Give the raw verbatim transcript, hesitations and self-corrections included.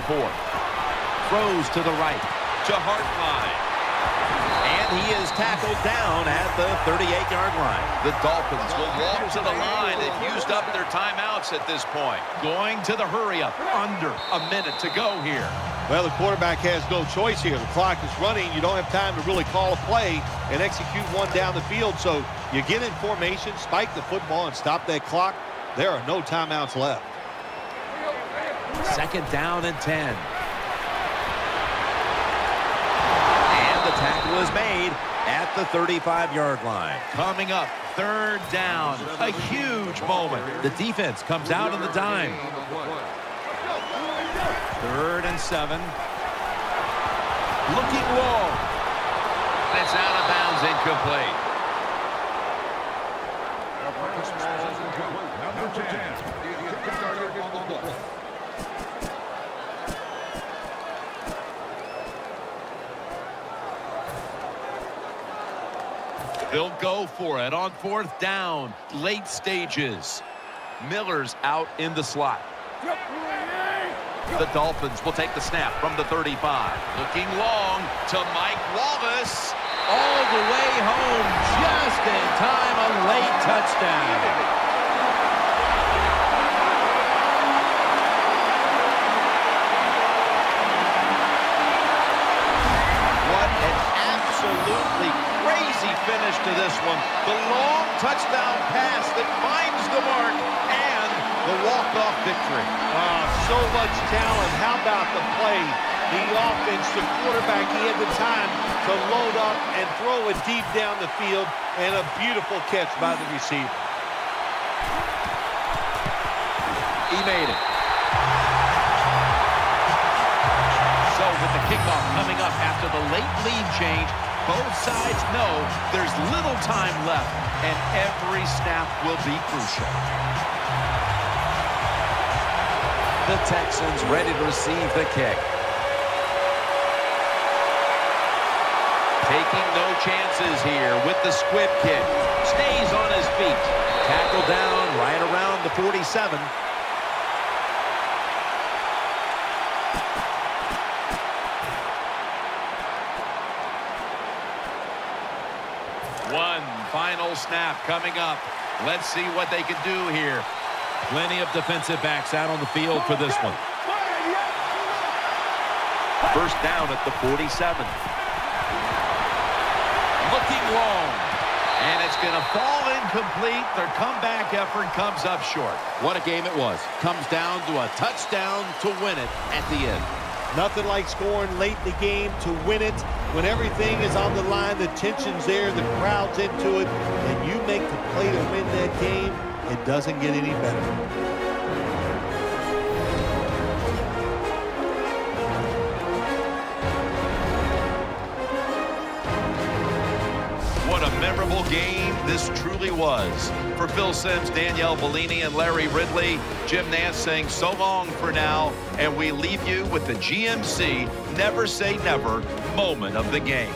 forty-four. Throws to the right to Hartline. And he is tackled down at the thirty-eight yard line. The Dolphins will walk to the line. They've used up their timeouts at this point. Going to the hurry up. Under a minute to go here. Well, the quarterback has no choice here. The clock is running. You don't have time to really call a play and execute one down the field. So you get in formation, spike the football, and stop that clock. There are no timeouts left. Second down and ten. And the tackle is made at the thirty-five yard line. Coming up, third down. A huge moment. The defense comes out on the dime. Third and seven. Looking low. That's out of bounds, incomplete. They'll go for it on fourth down. Late stages. Miller's out in the slot. The Dolphins will take the snap from the thirty-five. Looking long to Mike Wallace. All the way home, just in time, a late touchdown. What an absolutely crazy finish to this one. The long touchdown pass that finds the mark and the walk-off victory. Oh, so much talent. How about the play? The offense, the quarterback, he had the time to load up and throw it deep down the field, and a beautiful catch by the receiver. He made it. So with the kickoff coming up after the late lead change, both sides know there's little time left, and every snap will be crucial. The Texans ready to receive the kick. Taking no chances here with the squib kick. Stays on his feet. Tackle down right around the forty-seven. One final snap coming up. Let's see what they can do here. Plenty of defensive backs out on the field for this one. First down at the forty-seven. Looking long, and it's going to fall incomplete. Their comeback effort comes up short. What a game it was. Comes down to a touchdown to win it at the end. Nothing like scoring late in the game to win it. When everything is on the line, the tension's there, the crowd's into it, and you make the play to win that game, it doesn't get any better. Memorable game this truly was. For Phil Simms, Danielle Bellini, and Larry Ridley, Jim Nance saying so long for now, and we leave you with the G M C Never Say Never moment of the game.